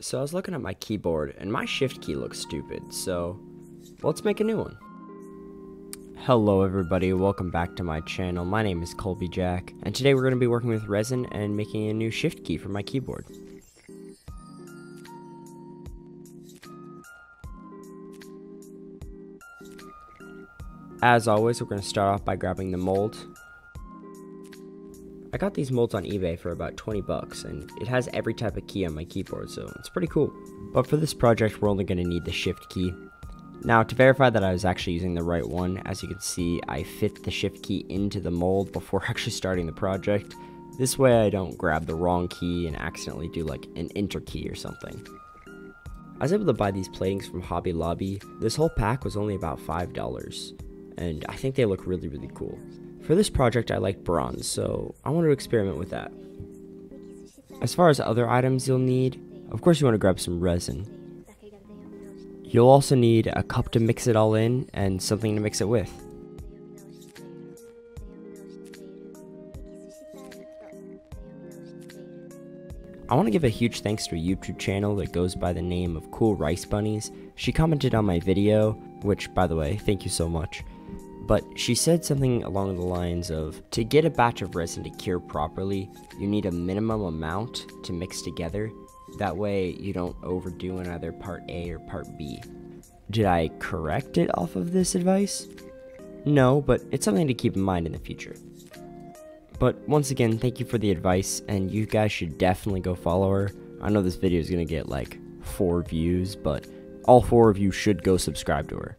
So I was looking at my keyboard, and my shift key looks stupid, so let's make a new one. Hello everybody, welcome back to my channel. My name is Colby Jack, and today we're going to be working with resin and making a new shift key for my keyboard. As always, we're going to start off by grabbing the mold. I got these molds on eBay for about 20 bucks, and it has every type of key on my keyboard, so it's pretty cool. But for this project, we're only going to need the shift key. Now, to verify that I was actually using the right one, as you can see, I fit the shift key into the mold before actually starting the project. This way I don't grab the wrong key and accidentally do like an enter key or something. I was able to buy these platings from Hobby Lobby. This whole pack was only about $5, and I think they look really, really cool. For this project, I like bronze, so I want to experiment with that. As far as other items you'll need, of course you want to grab some resin. You'll also need a cup to mix it all in and something to mix it with. I want to give a huge thanks to a YouTube channel that goes by the name of Cool Rice Bunnies. She commented on my video, which, by the way, thank you so much. But she said something along the lines of, to get a batch of resin to cure properly, you need a minimum amount to mix together. That way you don't overdo in either part A or part B. Did I correct it off of this advice? No, but it's something to keep in mind in the future. But once again, thank you for the advice, and you guys should definitely go follow her. I know this video is going to get like 4 views, but all 4 of you should go subscribe to her.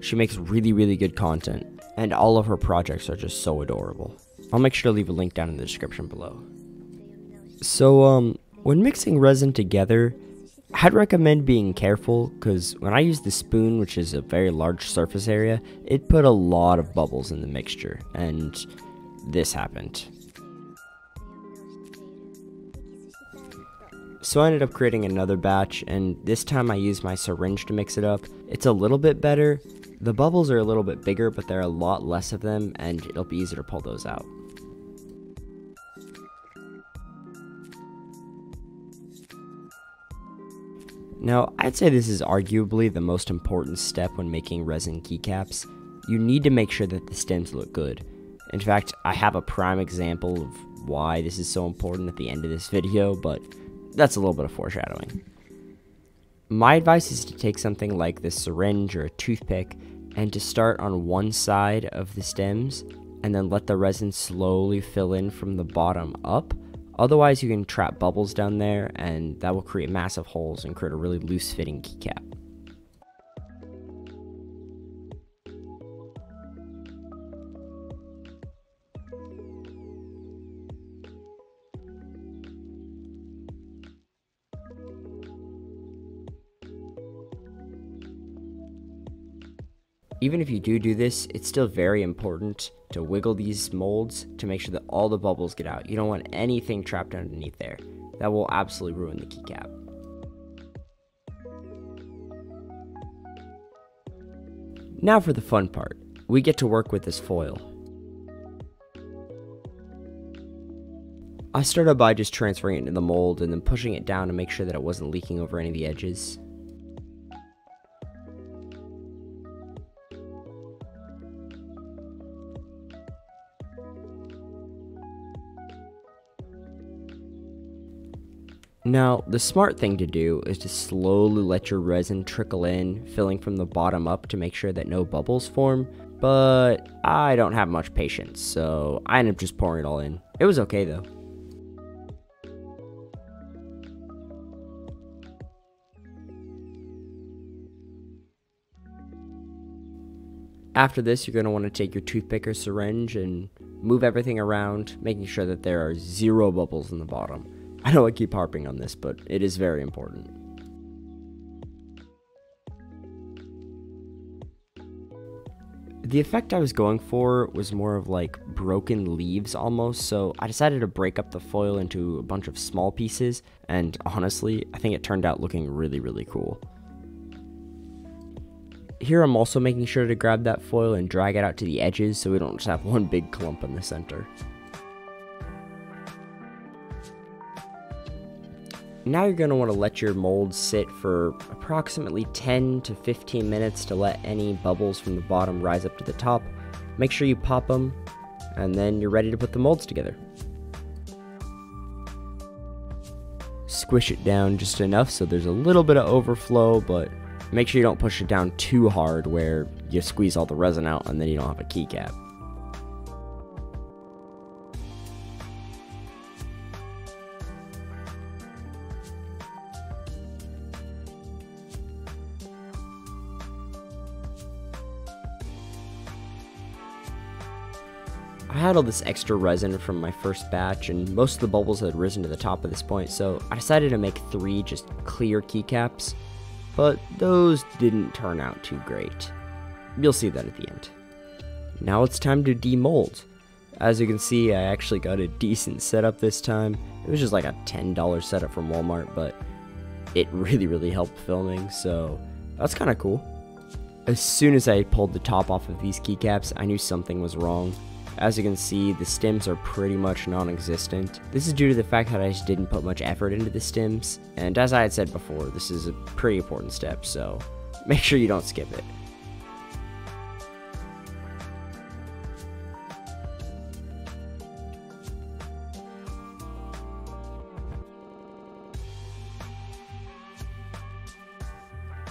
She makes really, really good content, and all of her projects are just so adorable. I'll make sure to leave a link down in the description below. So, when mixing resin together, I'd recommend being careful, because when I used the spoon, which is a very large surface area, it put a lot of bubbles in the mixture, and this happened. So I ended up creating another batch, and this time I used my syringe to mix it up. It's a little bit better. The bubbles are a little bit bigger, but there are a lot less of them, and it'll be easier to pull those out. Now, I'd say this is arguably the most important step when making resin keycaps. You need to make sure that the stems look good. In fact, I have a prime example of why this is so important at the end of this video, but that's a little bit of foreshadowing. My advice is to take something like this syringe or a toothpick and to start on one side of the stems and then let the resin slowly fill in from the bottom up. Otherwise, you can trap bubbles down there, and that will create massive holes and create a really loose-fitting keycap. Even if you do this, it's still very important to wiggle these molds to make sure that all the bubbles get out. You don't want anything trapped underneath there. That will absolutely ruin the keycap. Now for the fun part. We get to work with this foil. I started by just transferring it into the mold and then pushing it down to make sure that it wasn't leaking over any of the edges. Now, the smart thing to do is to slowly let your resin trickle in, filling from the bottom up to make sure that no bubbles form, but I don't have much patience, so I ended up just pouring it all in. It was okay though. After this, you're going to want to take your toothpick or syringe and move everything around, making sure that there are 0 bubbles in the bottom. I know I keep harping on this, but it is very important. The effect I was going for was more of like broken leaves almost, so I decided to break up the foil into a bunch of small pieces, and honestly, I think it turned out looking really, really cool. Here I'm also making sure to grab that foil and drag it out to the edges so we don't just have one big clump in the center. Now you're going to want to let your mold sit for approximately 10 to 15 minutes to let any bubbles from the bottom rise up to the top. Make sure you pop them, and then you're ready to put the molds together. Squish it down just enough so there's a little bit of overflow, but make sure you don't push it down too hard where you squeeze all the resin out and then you don't have a keycap. I had all this extra resin from my first batch, and most of the bubbles had risen to the top at this point, so I decided to make 3 just clear keycaps, but those didn't turn out too great. You'll see that at the end. Now it's time to demold. As you can see, I actually got a decent setup this time. It was just like a $10 setup from Walmart, but it really helped filming, so that's kind of cool. As soon as I pulled the top off of these keycaps, I knew something was wrong. As you can see, the stems are pretty much non-existent. This is due to the fact that I just didn't put much effort into the stems, and as I had said before, this is a pretty important step, so make sure you don't skip it.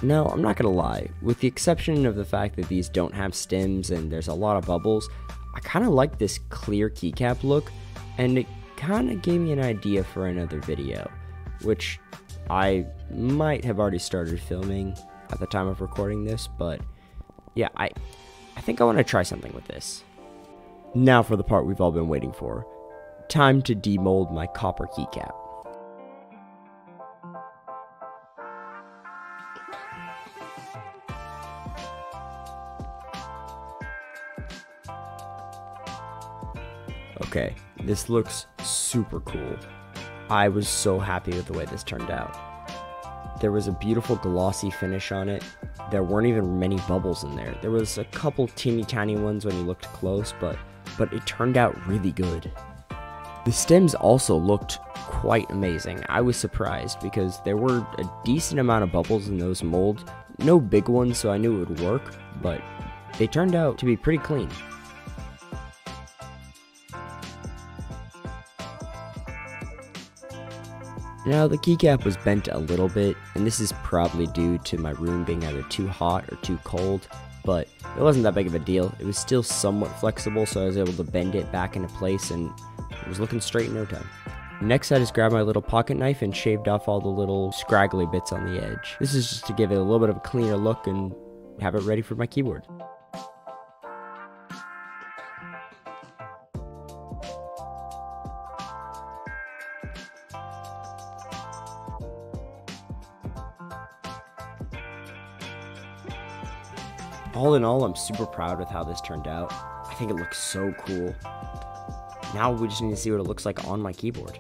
Now, I'm not gonna lie, with the exception of the fact that these don't have stems and there's a lot of bubbles, I kind of like this clear keycap look, and it kind of gave me an idea for another video, which I might have already started filming at the time of recording this, but yeah, I think I want to try something with this. Now for the part we've all been waiting for. Time to demold my copper keycap. Okay, this looks super cool. I was so happy with the way this turned out. There was a beautiful glossy finish on it. There weren't even many bubbles in there. There was a couple teeny tiny ones when you looked close, but it turned out really good. The stems also looked quite amazing. I was surprised because there were a decent amount of bubbles in those molds. No big ones, so I knew it would work, but they turned out to be pretty clean. Now, the keycap was bent a little bit, and this is probably due to my room being either too hot or too cold, but it wasn't that big of a deal. It was still somewhat flexible, so I was able to bend it back into place, and it was looking straight in no time. Next, I just grabbed my little pocket knife and shaved off all the little scraggly bits on the edge. This is just to give it a little bit of a cleaner look and have it ready for my keyboard. All in all, I'm super proud with how this turned out. I think it looks so cool. Now we just need to see what it looks like on my keyboard.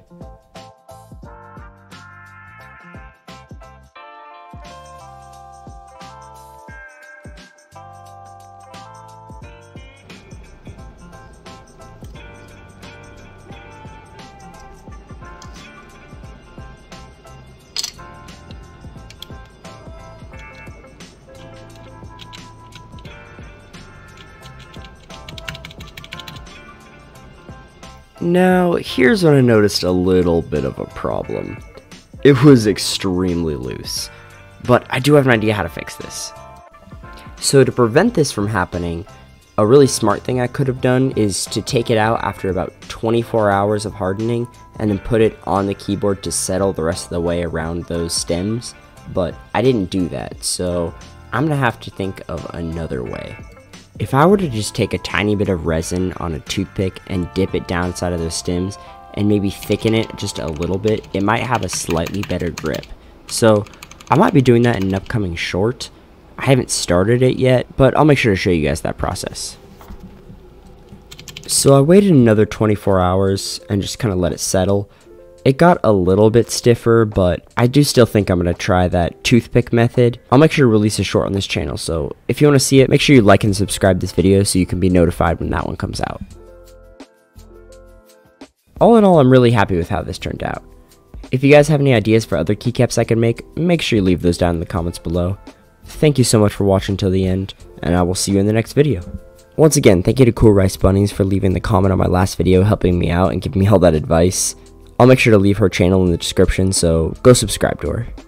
Now, here's when I noticed a little bit of a problem. It was extremely loose, but I do have an idea how to fix this. So to prevent this from happening, a really smart thing I could have done is to take it out after about 24 hours of hardening and then put it on the keyboard to settle the rest of the way around those stems, but I didn't do that, so I'm gonna have to think of another way. If I were to just take a tiny bit of resin on a toothpick and dip it down inside of those stems and maybe thicken it just a little bit, it might have a slightly better grip. So I might be doing that in an upcoming short. I haven't started it yet, but I'll make sure to show you guys that process. So I waited another 24 hours and just kind of let it settle. It got a little bit stiffer, but I do still think I'm going to try that toothpick method. I'll make sure to release a short on this channel, so if you want to see it, make sure you like and subscribe this video so you can be notified when that one comes out. All in all, I'm really happy with how this turned out. If you guys have any ideas for other keycaps I can make sure you leave those down in the comments below. Thank you so much for watching till the end, and I will see you in the next video. Once again, thank you to Cool Rice Bunnies for leaving the comment on my last video, helping me out, and giving me all that advice. I'll make sure to leave her channel in the description, so go subscribe to her.